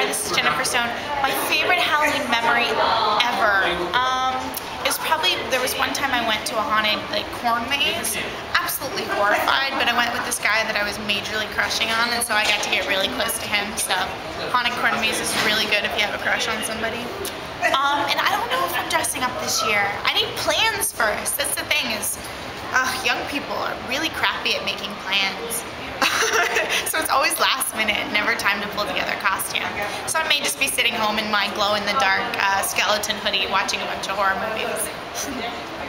Hi, this is Jennifer Stone. My favorite Halloween memory ever is probably there was one time I went to a haunted corn maze. Absolutely horrified, but I went with this guy that I was majorly crushing on, and so I got to get really close to him. So haunted corn maze is really good if you have a crush on somebody. And I don't know if I'm dressing up this year. I need plans first. That's the thing is, young people are really crappy at making plans. So it's always last minute, never time to pull together a costume. So I may just be sitting home in my glow-in-the-dark skeleton hoodie watching a bunch of horror movies.